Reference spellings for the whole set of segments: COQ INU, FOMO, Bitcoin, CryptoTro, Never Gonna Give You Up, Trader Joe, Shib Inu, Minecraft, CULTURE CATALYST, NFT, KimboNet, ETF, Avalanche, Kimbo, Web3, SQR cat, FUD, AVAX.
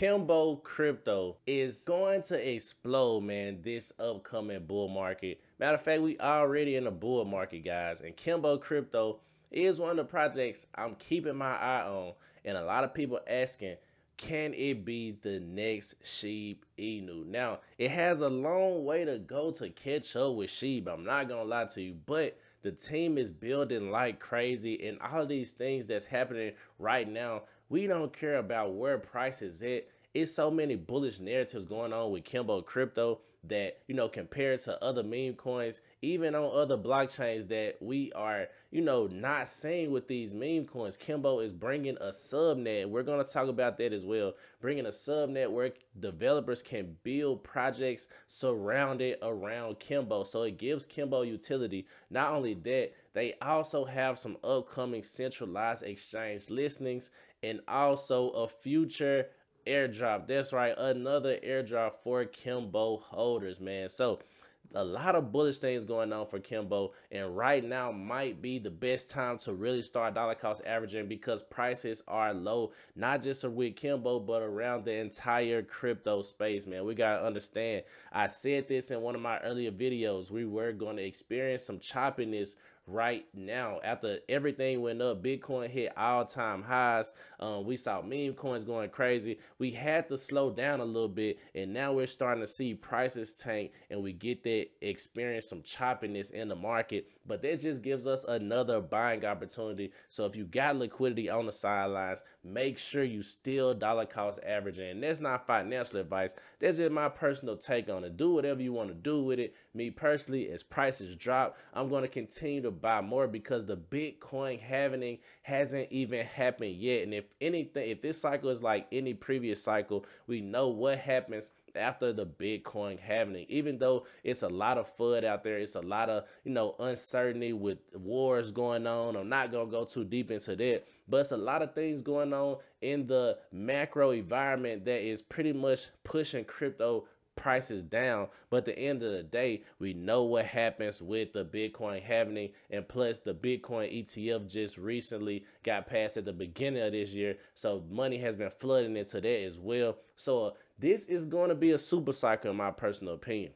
Kimbo crypto is going to explode, man, this upcoming bull market. Matter of fact, we already in a bull market, guys, and Kimbo crypto is one of the projects I'm keeping my eye on, and a lot of people asking, can it be the next Shib Inu? Now, it has a long way to go to catch up with Shib, I'm not gonna lie to you, but the team is building like crazy, and all of these things that's happening right now, we don't care about where price is at. It's so many bullish narratives going on with Kimbo crypto that, you know, compared to other meme coins, even on other blockchains that we are, you know, not seeing with these meme coins, Kimbo is bringing a subnet. We're going to talk about that as well. Bringing a subnet where developers can build projects surrounded around Kimbo. So it gives Kimbo utility. Not only that, they also have some upcoming centralized exchange listings and also a future airdrop. That's right, another airdrop for Kimbo holders, man. So a lot of bullish things going on for Kimbo, and right now might be the best time to really start dollar cost averaging because prices are low, not just with Kimbo but around the entire crypto space, man. We gotta understand, I said this in one of my earlier videos, we were going to experience some choppiness right now. After everything went up, Bitcoin hit all-time highs, we saw meme coins going crazy, we had to slow down a little bit, and now we're starting to see prices tank and we get that experience some choppiness in the market. But that just gives us another buying opportunity. So if you got liquidity on the sidelines, make sure you still dollar cost averaging. And that's not financial advice, that's just my personal take on it. Do whatever you want to do with it. Me personally, as prices drop, I'm going to continue to buy more because the Bitcoin halving hasn't even happened yet. And if anything, if this cycle is like any previous cycle, we know what happens after the Bitcoin halving. Even though it's a lot of FUD out there, it's a lot of, you know, uncertainty with wars going on. I'm not gonna go too deep into that, but it's a lot of things going on in the macro environment that is pretty much pushing crypto prices down. But at the end of the day, we know what happens with the Bitcoin halving, and plus the Bitcoin ETF just recently got passed at the beginning of this year, so money has been flooding into that as well. So this is going to be a super cycle in my personal opinion.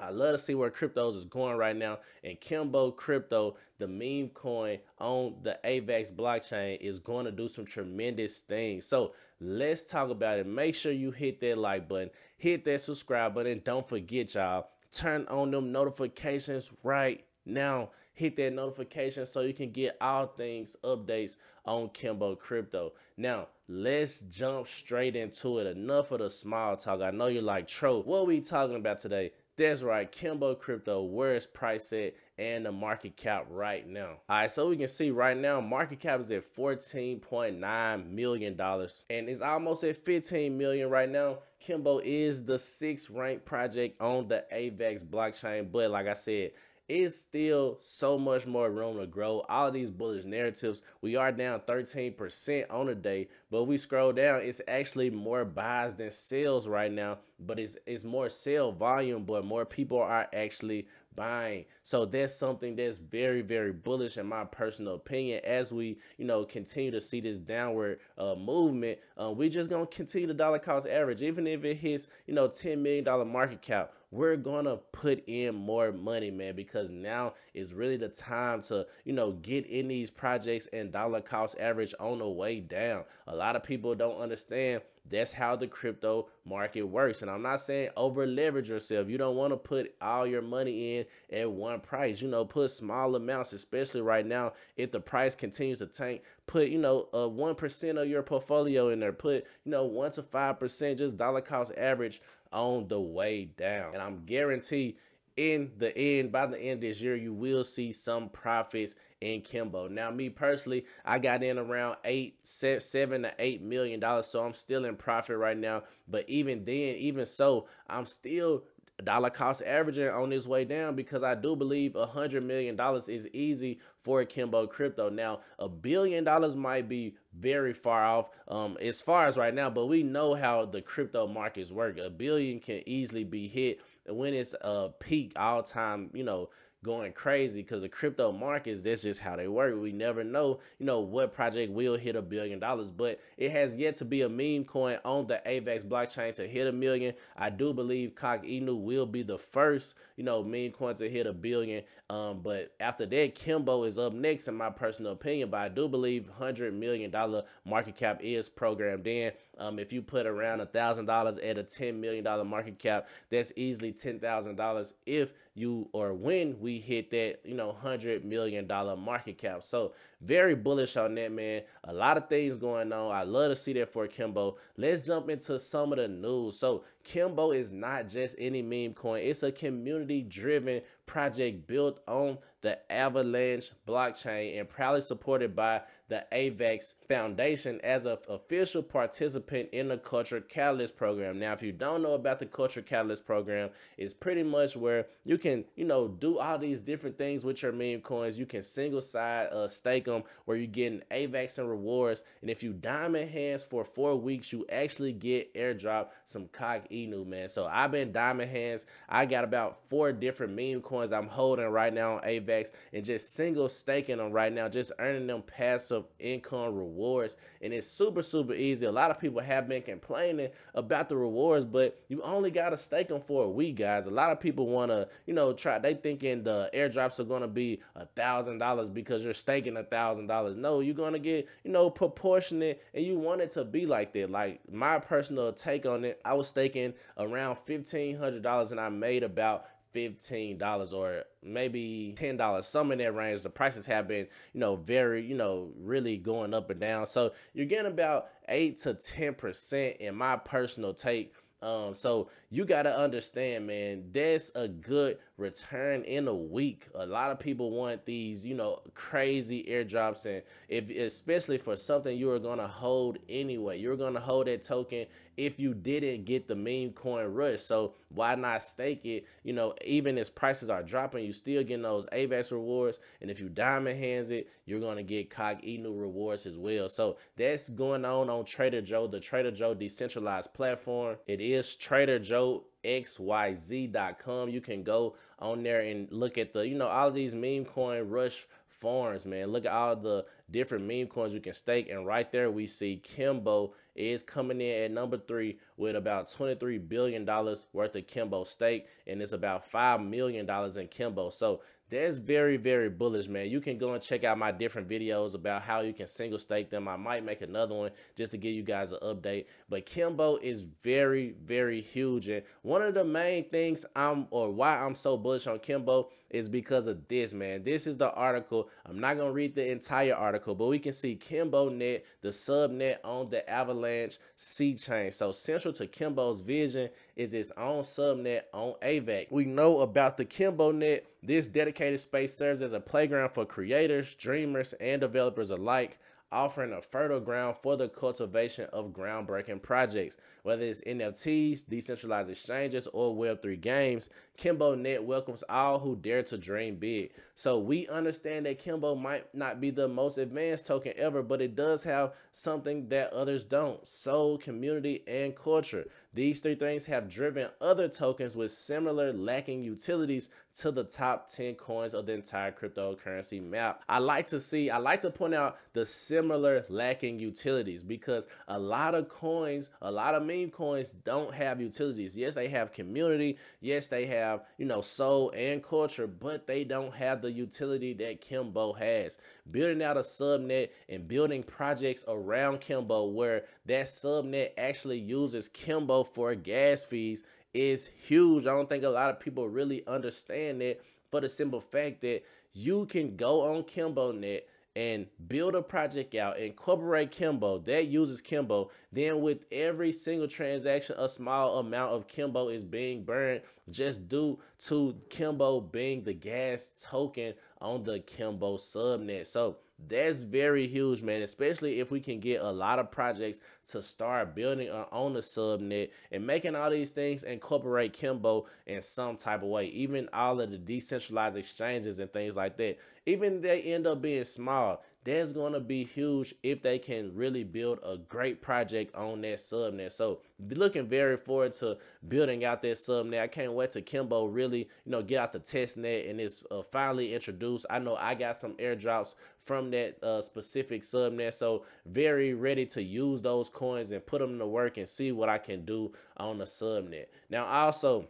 I love to see where cryptos is going right now, and Kimbo crypto, the meme coin on the AVAX blockchain, is going to do some tremendous things. So let's talk about it. Make sure you hit that like button, hit that subscribe button, and don't forget, y'all, turn on them notifications right now. Hit that notification so you can get all things updates on Kimbo crypto. Now let's jump straight into it. Enough of the small talk. I know you're like, Tro, what are we talking about today? That's right, Kimbo crypto, where is price at and the market cap right now. All right, so we can see right now, market cap is at $14.9 million and it's almost at 15 million right now. Kimbo is the 6th ranked project on the AVAX blockchain, but like I said, it's still so much more room to grow. All these bullish narratives, we are down 13% on the day, but if we scroll down, it's actually more buys than sales right now, but it's more sale volume, but more people are actually buying. So that's something that's very, very bullish in my personal opinion. As we, you know, continue to see this downward movement, we're just gonna continue the dollar cost average. Even if it hits, you know, $10 million market cap, we're gonna put in more money, man, because now is really the time to, you know, get in these projects and dollar cost average on the way down. A lot of people don't understand that's how the crypto market works. And I'm not saying over leverage yourself. You don't want to put all your money in at one price. You know, put small amounts, especially right now. If the price continues to tank, put, you know, 1% of your portfolio in there. Put, you know, 1 to 5%, just dollar cost average on the way down. And I'm guaranteed in the end, by the end of this year, you will see some profits in Kimbo. Now, me personally, I got in around $7 to $8 million, so I'm still in profit right now. But even then, even so, I'm still dollar cost averaging on this way down because I do believe $100 million is easy for Kimbo crypto. Now, $1 billion might be very far off as far as right now, but we know how the crypto markets work. $1 billion can easily be hit when it's a peak all-time, you know, going crazy because the crypto markets, that's just how they work. We never know, you know, what project will hit $1 billion, but it has yet to be a meme coin on the AVAX blockchain to hit 1 million. I do believe COQ INU will be the first, you know, meme coin to hit 1 billion. But after that, Kimbo is up next in my personal opinion, but I do believe $100 million market cap is programmed in. If you put around $1,000 at a $10 million market cap, that's easily $10,000 if you or when we hit that, you know, $100 million market cap. So very bullish on that, man. A lot of things going on. I love to see that for Kimbo. Let's jump into some of the news. So Kimbo is not just any meme coin. It's a community-driven project built on the Avalanche blockchain and proudly supported by the AVAX Foundation as an official participant in the CULTURE CATALYST program. Now, if you don't know about the CULTURE CATALYST program, it's pretty much where you can, you know, do all these different things with your meme coins. You can single side stake them, where you're getting AVAX and rewards. And if you diamond hands for 4 weeks, you actually get airdrop some COQ INU, man. So I've been diamond hands. I got about 4 different meme coins I'm holding right now on AVAX, and just single staking them right now, just earning them passive income rewards. And it's super easy. A lot of people have been complaining about the rewards, but you only got to stake them for a week, guys. A lot of people want to, you know, try, they thinking the airdrops are going to be $1,000 because you're staking $1,000. No, you're going to get, you know, proportionate, and you want it to be like that. Like my personal take on it, I was staking around $1,500 and I made about $15 or maybe $10, some in that range. The prices have been, you know, very, you know, really going up and down. So you're getting about 8 to 10% in my personal take. So you got to understand, man, that's a good return in a week. A lot of people want these, you know, crazy airdrops, and if, especially for something you are going to hold anyway, you're going to hold that token if you didn't get the meme coin rush. So why not stake it? You know, even as prices are dropping, you still getting those AVAX rewards. And if you diamond hands it, you're going to get COQ INU rewards as well. So that's going on Trader Joe, the Trader Joe decentralized platform. It is Trader Joe xyz.com. You can go on there and look at the, you know, all of these meme coin rush forms, man. Look at all the different meme coins you can stake, and right there we see Kimbo is coming in at number 3 with about $23 billion worth of Kimbo stake, and it's about $5 million in Kimbo. So that's very bullish, man. You can go and check out my different videos about how you can single stake them. I might make another one just to give you guys an update, but Kimbo is very huge. And one of the main things why I'm so bullish on Kimbo is because of this, man. This is the article. I'm not gonna read the entire article, but we can see KimboNet, the subnet on the Avalanche C chain. So central to Kimbo's vision is its own subnet on AVAX. We know about the KimboNet. This dedicated space serves as a playground for creators, dreamers, and developers alike, offering a fertile ground for the cultivation of groundbreaking projects. Whether it's NFTs, decentralized exchanges, or Web3 games, KimboNet welcomes all who dare to dream big. So we understand that Kimbo might not be the most advanced token ever, but it does have something that others don't: soul, community, and culture. These 3 things have driven other tokens with similar lacking utilities to the top 10 coins of the entire cryptocurrency map. I like to point out the similar lacking utilities, because a lot of coins, a lot of meme coins don't have utilities. Yes, they have community. Yes, they have, you know, soul and culture, but they don't have the utility that Kimbo has. Building out a subnet and building projects around Kimbo where that subnet actually uses Kimbo for gas fees is huge. I don't think a lot of people really understand that, for the simple fact that you can go on KimboNet and build a project out, incorporate Kimbo, that uses Kimbo. Then with every single transaction, a small amount of Kimbo is being burned just due to Kimbo being the gas token on the Kimbo subnet. So that's very huge, man, especially if we can get a lot of projects to start building on the subnet and making all these things incorporate Kimbo in some type of way. Even all of the decentralized exchanges and things like that, even they end up being small, that's going to be huge if they can really build a great project on that subnet. So looking very forward to building out that subnet. I can't wait to Kimbo really, you know, get out the test net and it's finally introduced. I know I got some airdrops from that specific subnet, so very ready to use those coins and put them to work and see what I can do on the subnet. Now also,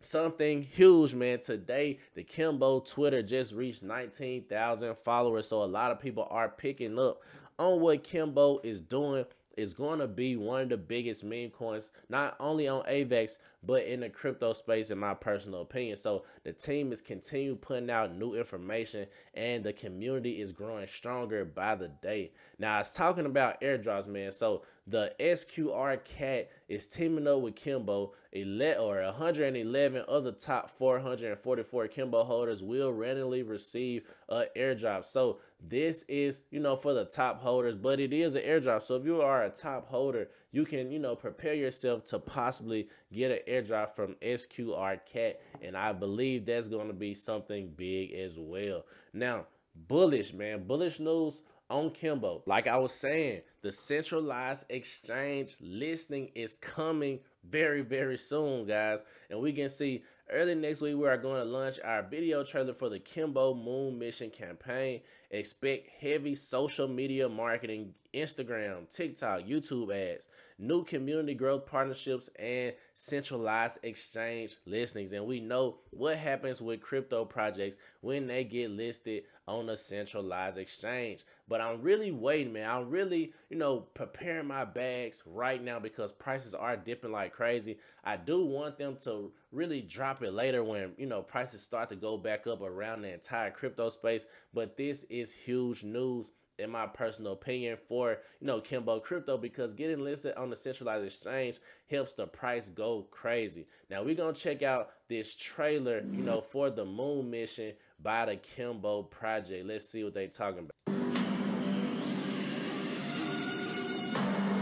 something huge, man, today the Kimbo Twitter just reached 19,000 followers, so a lot of people are picking up on what Kimbo is doing. It's going to be one of the biggest meme coins, not only on AVAX, but in the crypto space, in my personal opinion. So the team is continue putting out new information and the community is growing stronger by the day. Now, I was talking about airdrops, man. So the SQR Cat is teaming up with Kimbo. 111 other top 444 Kimbo holders will randomly receive an airdrop. So this is, you know, for the top holders, but it is an airdrop. So if you are a top holder, you can, you know, prepare yourself to possibly get an airdrop from SQR Cat, and I believe that's going to be something big as well. Now, bullish, man, bullish news on Kimbo. Like I was saying, the centralized exchange listing is coming very soon, guys, and we can see early next week we are going to launch our video trailer for the Kimbo Moon Mission campaign. Expect heavy social media marketing, Instagram, TikTok, YouTube ads, new community growth partnerships, and centralized exchange listings. And we know what happens with crypto projects when they get listed on a centralized exchange. But I'm really waiting, man. I'm really, you know, preparing my bags right now because prices are dipping like crazy. I do want them to really drop it later when, you know, prices start to go back up around the entire crypto space. But this is huge news, in my personal opinion, for, you know, Kimbo Crypto, because getting listed on the centralized exchange helps the price go crazy. Now we're gonna check out this trailer, you know, for the Moon Mission by the Kimbo project. Let's see what they talking about.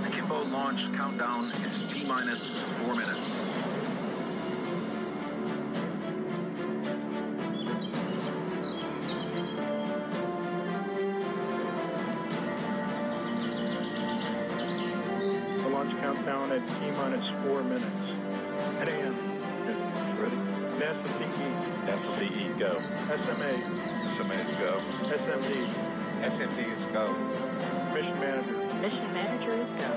The Kimbo launch countdown is T-minus 4 minutes. Countdown at T-minus 4 minutes. 10 a.m. Ready? SMDE, go. SMAs, go. SMDs, go. Mission manager is go.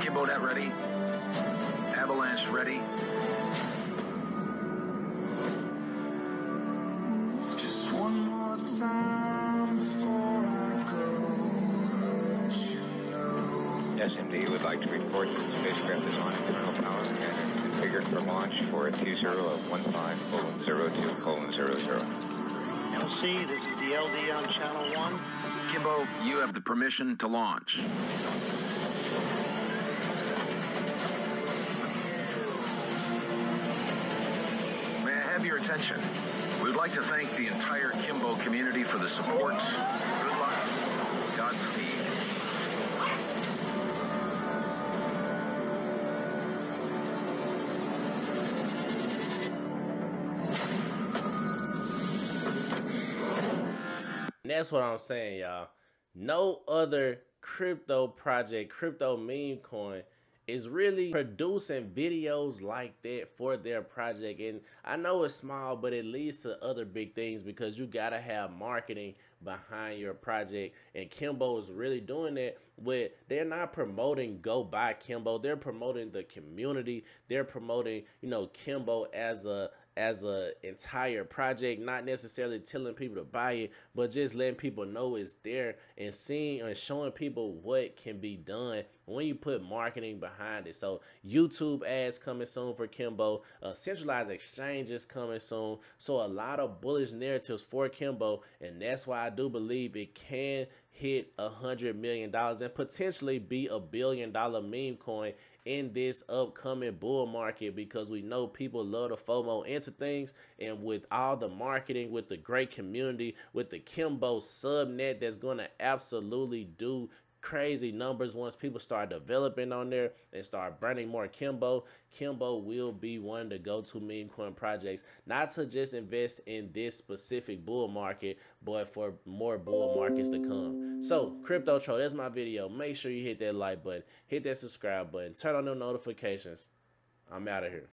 KimboNet ready. Avalanche ready. Time before I go, you know. SMD would like to report that the spacecraft is on internal power and configured for launch for a 2015:02:00. LC, this is the LD on channel 1. Kimbo, you have the permission to launch. May I have your attention? We'd like to thank the entire Kimbo community for the support. Good luck. Godspeed. And that's what I'm saying, y'all. No other crypto project, crypto meme coin, is really producing videos like that for their project. And I know it's small, but it leads to other big things because you gotta have marketing behind your project, and Kimbo is really doing that. With, they're not promoting go buy Kimbo, they're promoting the community, they're promoting, you know, Kimbo as a entire project, not necessarily telling people to buy it, but just letting people know it's there and seeing and showing people what can be done when you put marketing behind it. So YouTube ads coming soon for Kimbo, centralized exchanges coming soon. So a lot of bullish narratives for Kimbo, and that's why I do believe it can hit $100 million and potentially be a $1 billion meme coin in this upcoming bull market, because we know people love to FOMO into things. And with all the marketing, with the great community, with the Kimbo subnet, that's going to absolutely do crazy numbers once people start developing on there and start burning more Kimbo. Kimbo will be one of the go-to meme coin projects, not to just invest in this specific bull market, but for more bull markets to come. So CryptoTro, that's my video. Make sure you hit that like button, hit that subscribe button, turn on the notifications. I'm out of here.